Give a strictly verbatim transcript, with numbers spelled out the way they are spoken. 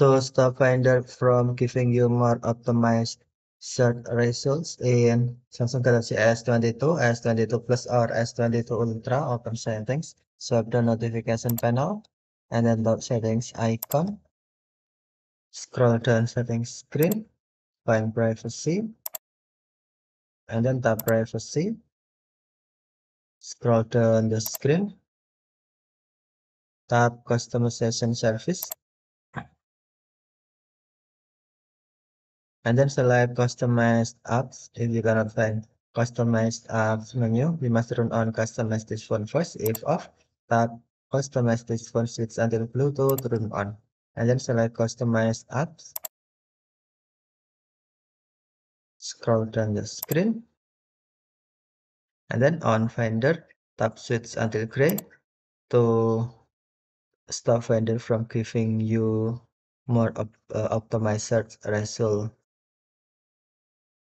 to stop Finder from giving you more optimized search results in Samsung Galaxy S twenty-two, S twenty-two Plus, or S twenty-two Ultra. Open settings, swipe the notification panel, and then the settings icon. Scroll down settings screen, find privacy, and then tap privacy. Scroll down the screen, tap customization service, and then select customized apps. If you cannot find customized apps menu, we must turn on customize this phone first. If off, tap customize this phone switch until Bluetooth turn on, and then select customized apps. Scroll down the screen, and then on Finder, tap switch until gray to stop Finder from giving you more op uh, optimized search result.